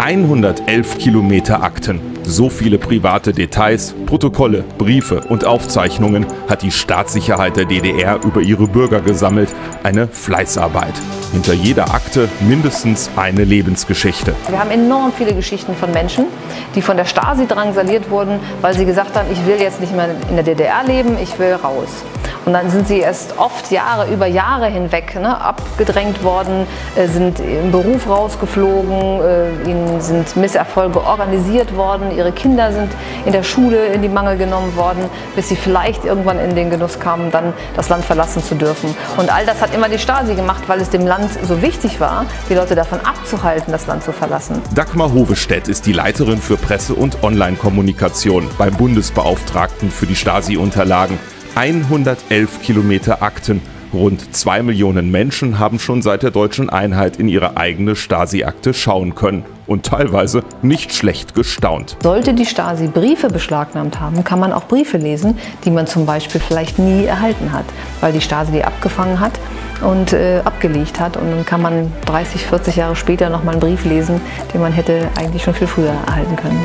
111 Kilometer Akten. So viele private Details, Protokolle, Briefe und Aufzeichnungen hat die Staatssicherheit der DDR über ihre Bürger gesammelt. Eine Fleißarbeit. Hinter jeder Akte mindestens eine Lebensgeschichte. Wir haben enorm viele Geschichten von Menschen, die von der Stasi drangsaliert wurden, weil sie gesagt haben, ich will jetzt nicht mehr in der DDR leben, ich will raus. Und dann sind sie erst oft über Jahre hinweg abgedrängt worden, sind im Beruf rausgeflogen, ihnen sind Misserfolge organisiert worden, ihre Kinder sind in der Schule in die Mangel genommen worden, bis sie vielleicht irgendwann in den Genuss kamen, dann das Land verlassen zu dürfen. Und all das hat immer die Stasi gemacht, weil es dem Land so wichtig war, die Leute davon abzuhalten, das Land zu verlassen. Dagmar Hovestädt ist die Leiterin für Presse- und Online-Kommunikation beim Bundesbeauftragten für die Stasi-Unterlagen. 111 Kilometer Akten. Rund 2 Millionen Menschen haben schon seit der deutschen Einheit in ihre eigene Stasi-Akte schauen können und teilweise nicht schlecht gestaunt. Sollte die Stasi Briefe beschlagnahmt haben, kann man auch Briefe lesen, die man zum Beispiel vielleicht nie erhalten hat, weil die Stasi die abgefangen hat und abgelegt hat. Und dann kann man 30, 40 Jahre später nochmal einen Brief lesen, den man hätte eigentlich schon viel früher erhalten können.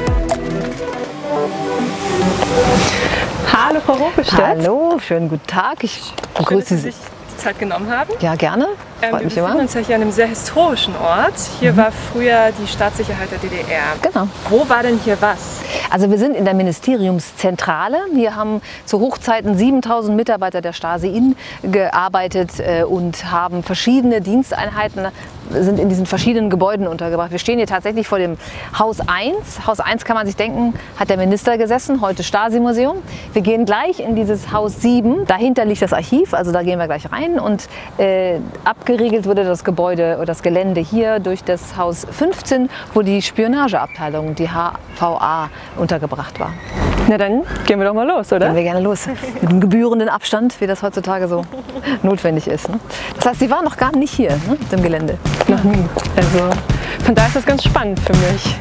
Hallo Frau Hovestädt. Hallo, schönen guten Tag. Ich begrüße Sie. Dass Sie sich die Zeit genommen haben. Ja, gerne. Wir befinden uns ja hier an einem sehr historischen Ort. Hier war früher die Staatssicherheit der DDR. Genau. Wo war denn hier was? Also wir sind in der Ministeriumszentrale. Hier haben zu Hochzeiten 7000 Mitarbeiter der Stasi gearbeitet und haben verschiedene Diensteinheiten, sind in diesen verschiedenen Gebäuden untergebracht. Wir stehen hier tatsächlich vor dem Haus 1. Haus 1 kann man sich denken, hat der Minister gesessen, heute Stasi-Museum. Wir gehen gleich in dieses Haus 7. Dahinter liegt das Archiv, also da gehen wir gleich rein. Und abgeriegelt wurde das Gebäude oder das Gelände hier durch das Haus 15, wo die Spionageabteilung, die HVA, untergebracht war. Na dann gehen wir doch mal los, oder? Gehen wir gerne los. Mit einem gebührenden Abstand, wie das heutzutage so notwendig ist. Ne? Das heißt, Sie waren noch gar nicht hier, ne, auf dem Gelände. Noch nie. Also von daher ist das ganz spannend für mich.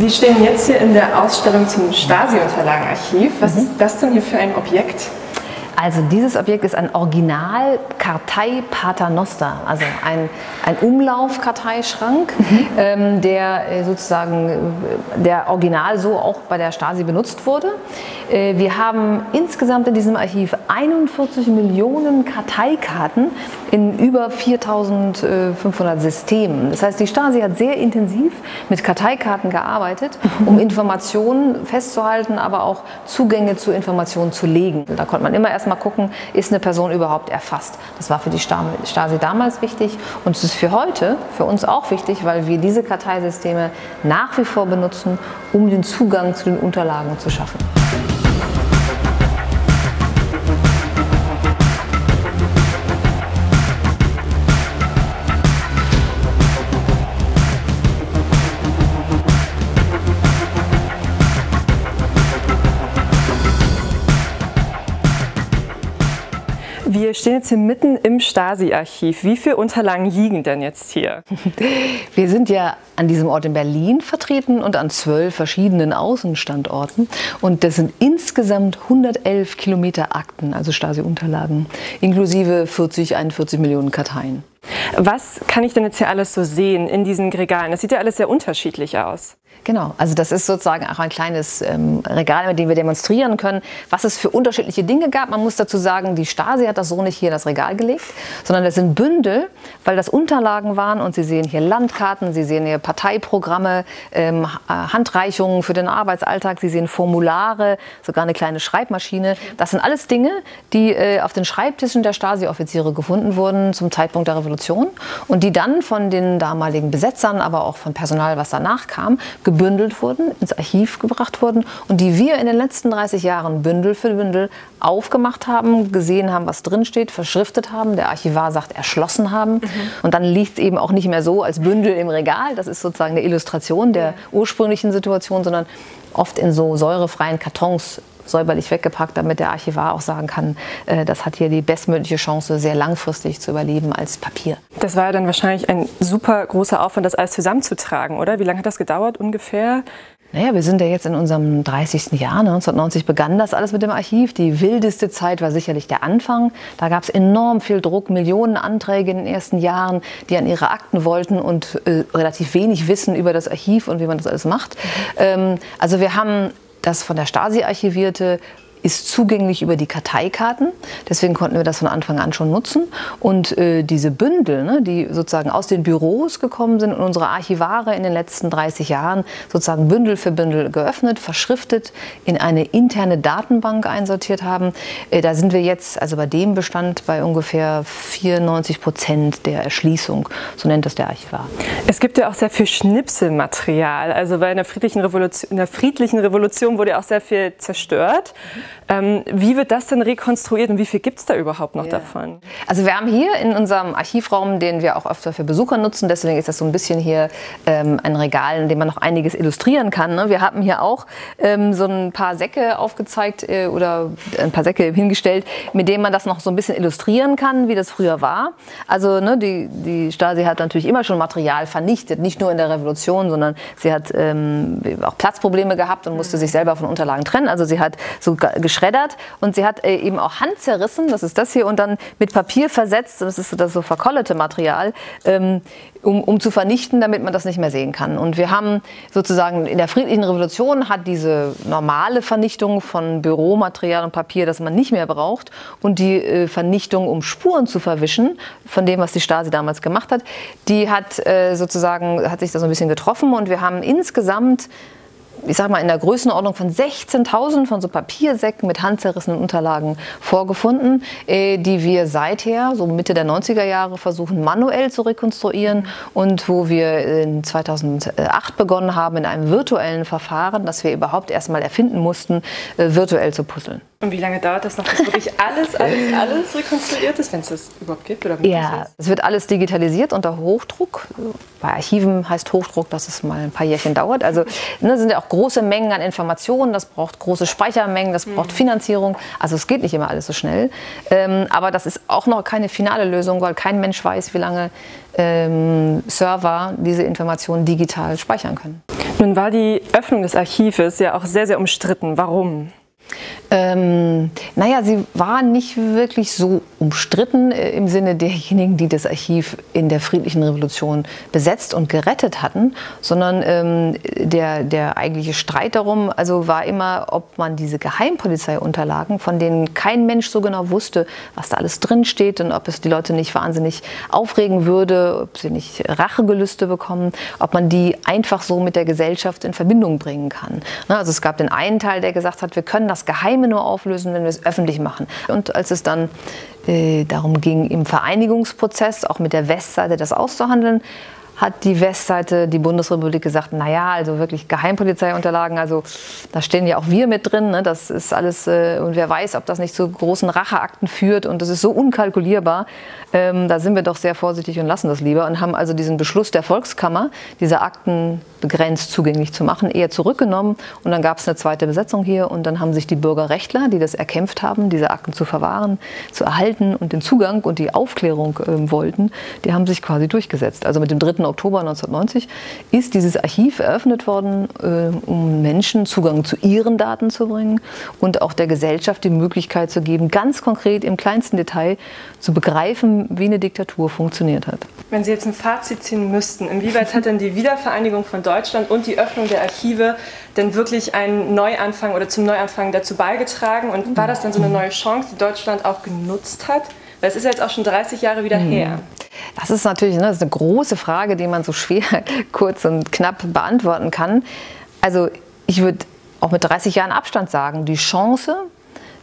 Sie stehen jetzt hier in der Ausstellung zum Stasi-Unterlagenarchiv. Was ist das denn hier für ein Objekt? Also dieses Objekt ist ein Original-Kartei Paternoster, also ein Umlauf-Karteischrank, der sozusagen der Original so auch bei der Stasi benutzt wurde. Wir haben insgesamt in diesem Archiv 41 Millionen Karteikarten in über 4500 Systemen. Das heißt, die Stasi hat sehr intensiv mit Karteikarten gearbeitet, um Informationen festzuhalten, aber auch Zugänge zu Informationen zu legen. Da konnte man immer erst mal gucken, ist eine Person überhaupt erfasst. Das war für die Stasi damals wichtig und es ist für heute, für uns auch wichtig, weil wir diese Karteisysteme nach wie vor benutzen, um den Zugang zu den Unterlagen zu schaffen. Wir stehen jetzt hier mitten im Stasi-Archiv. Wie viele Unterlagen liegen denn jetzt hier? Wir sind ja an diesem Ort in Berlin vertreten und an 12 verschiedenen Außenstandorten. Und das sind insgesamt 111 Kilometer Akten, also Stasi-Unterlagen, inklusive 41 Millionen Karteien. Was kann ich denn jetzt hier alles so sehen in diesen Regalen? Das sieht ja alles sehr unterschiedlich aus. Genau, also das ist sozusagen auch ein kleines Regal, mit dem wir demonstrieren können, was es für unterschiedliche Dinge gab. Man muss dazu sagen, die Stasi hat das so nicht hier in das Regal gelegt, sondern das sind Bündel, weil das Unterlagen waren. Und Sie sehen hier Landkarten, Sie sehen hier Parteiprogramme, Handreichungen für den Arbeitsalltag, Sie sehen Formulare, sogar eine kleine Schreibmaschine. Das sind alles Dinge, die auf den Schreibtischen der Stasi-Offiziere gefunden wurden zum Zeitpunkt der Revolution und die dann von den damaligen Besetzern, aber auch von Personal, was danach kam, gebündelt wurden, ins Archiv gebracht wurden und die wir in den letzten 30 Jahren Bündel für Bündel aufgemacht haben, gesehen haben, was drin steht, verschriftet haben, der Archivar sagt, erschlossen haben. Und dann liegt es eben auch nicht mehr so als Bündel im Regal, das ist sozusagen eine Illustration der ursprünglichen Situation, sondern oft in so säurefreien Kartons säuberlich weggepackt, damit der Archivar auch sagen kann, das hat hier die bestmögliche Chance, sehr langfristig zu überleben als Papier. Das war ja dann wahrscheinlich ein super großer Aufwand, das alles zusammenzutragen, oder? Wie lange hat das gedauert ungefähr? Naja, wir sind ja jetzt in unserem 30. Jahr. 1990 begann das alles mit dem Archiv. Die wildeste Zeit war sicherlich der Anfang. Da gab es enorm viel Druck, Millionen Anträge in den ersten Jahren, die an ihre Akten wollten und relativ wenig Wissen über das Archiv und wie man das alles macht. Also wir haben das von der Stasi archivierte, ist zugänglich über die Karteikarten. Deswegen konnten wir das von Anfang an schon nutzen. Und diese Bündel, ne, die sozusagen aus den Büros gekommen sind und unsere Archivare in den letzten 30 Jahren sozusagen Bündel für Bündel geöffnet, verschriftet, in eine interne Datenbank einsortiert haben. Da sind wir jetzt, also bei dem Bestand, bei ungefähr 94% der Erschließung. So nennt das der Archivar. Es gibt ja auch sehr viel Schnipselmaterial. Also bei in der friedlichen Revolution wurde ja auch sehr viel zerstört. Wie wird das denn rekonstruiert und wie viel gibt es da überhaupt noch davon? Also wir haben hier in unserem Archivraum, den wir auch öfter für Besucher nutzen, deswegen ist das so ein bisschen hier ein Regal, in dem man noch einiges illustrieren kann, ne? Wir haben hier auch so ein paar Säcke aufgezeigt oder ein paar Säcke hingestellt, mit denen man das noch so ein bisschen illustrieren kann, wie das früher war. Also ne, die Stasi hat natürlich immer schon Material vernichtet, nicht nur in der Revolution, sondern sie hat auch Platzprobleme gehabt und musste sich selber von Unterlagen trennen. Also sie hat so geschreddert und sie hat eben auch handzerrissen, das ist das hier, und dann mit Papier versetzt, das ist das so verkollete Material, um zu vernichten, damit man das nicht mehr sehen kann. Und wir haben sozusagen in der friedlichen Revolution hat diese normale Vernichtung von Büromaterial und Papier, das man nicht mehr braucht, und die Vernichtung, um Spuren zu verwischen, von dem, was die Stasi damals gemacht hat, die hat sozusagen, hat sich da so ein bisschen getroffen, und wir haben insgesamt, ich sag mal, in der Größenordnung von 16.000 von so Papiersäcken mit handzerrissenen Unterlagen vorgefunden, die wir seither, so Mitte der 90er Jahre, versuchen manuell zu rekonstruieren, und wo wir 2008 begonnen haben, in einem virtuellen Verfahren, das wir überhaupt erstmal erfinden mussten, virtuell zu puzzeln. Und wie lange dauert das noch, bis wirklich alles rekonstruiert ist, wenn es das überhaupt gibt? Oder ja, es wird alles digitalisiert unter Hochdruck. Bei Archiven heißt Hochdruck, dass es mal ein paar Jährchen dauert. Also ne, sind ja auch große Mengen an Informationen, das braucht große Speichermengen, das braucht Finanzierung. Also es geht nicht immer alles so schnell. Aber das ist auch noch keine finale Lösung, weil kein Mensch weiß, wie lange Server diese Informationen digital speichern können. Nun war die Öffnung des Archives ja auch sehr, sehr umstritten. Warum? Naja, sie war nicht wirklich so umstritten im Sinne derjenigen, die das Archiv in der friedlichen Revolution besetzt und gerettet hatten, sondern der eigentliche Streit darum war immer, ob man diese Geheimpolizeiunterlagen, von denen kein Mensch so genau wusste, was da alles drin steht, und ob es die Leute nicht wahnsinnig aufregen würde, ob sie nicht Rachegelüste bekommen, ob man die einfach so mit der Gesellschaft in Verbindung bringen kann. Also es gab den einen Teil, der gesagt hat, wir können das Geheime nur auflösen, wenn wir es öffentlich machen. Und als es dann darum ging, im Vereinigungsprozess auch mit der Westseite das auszuhandeln, hat die Westseite, die Bundesrepublik, gesagt, naja, also wirklich Geheimpolizeiunterlagen, also da stehen ja auch wir mit drin, ne? Das ist alles, und wer weiß, ob das nicht zu großen Racheakten führt, und das ist so unkalkulierbar, da sind wir doch sehr vorsichtig und lassen das lieber, und haben also diesen Beschluss der Volkskammer, diese Akten begrenzt zugänglich zu machen, eher zurückgenommen, und dann gab es eine zweite Besetzung hier, und dann haben sich die Bürgerrechtler, die das erkämpft haben, diese Akten zu verwahren, zu erhalten und den Zugang und die Aufklärung wollten, die haben sich quasi durchgesetzt. Also mit dem 3. Oktober 1990 ist dieses Archiv eröffnet worden, um Menschen Zugang zu ihren Daten zu bringen und auch der Gesellschaft die Möglichkeit zu geben, ganz konkret im kleinsten Detail zu begreifen, wie eine Diktatur funktioniert hat. Wenn Sie jetzt ein Fazit ziehen müssten, inwieweit hat denn die Wiedervereinigung von Deutschland und die Öffnung der Archive denn wirklich einen Neuanfang oder zum Neuanfang dazu beigetragen? Und war das dann so eine neue Chance, die Deutschland auch genutzt hat? Weil es ist ja jetzt auch schon 30 Jahre wieder her. Das ist natürlich, ne, das ist eine große Frage, die man so schwer, kurz und knapp beantworten kann. Also ich würde auch mit 30 Jahren Abstand sagen, die Chance,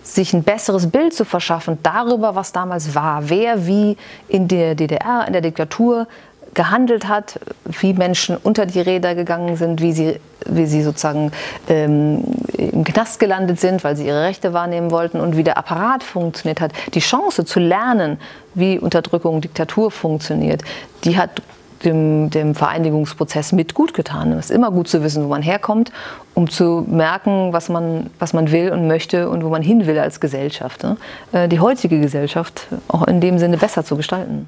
sich ein besseres Bild zu verschaffen darüber, was damals war, wer wie in der DDR, in der Diktatur gehandelt hat, wie Menschen unter die Räder gegangen sind, wie sie sozusagen im Knast gelandet sind, weil sie ihre Rechte wahrnehmen wollten, und wie der Apparat funktioniert hat. Die Chance zu lernen, wie Unterdrückung, Diktatur funktioniert, die hat dem Vereinigungsprozess mit gut getan. Es ist immer gut zu wissen, wo man herkommt, um zu merken, was man will und möchte und wo man hin will als Gesellschaft. Die heutige Gesellschaft auch in dem Sinne besser zu gestalten.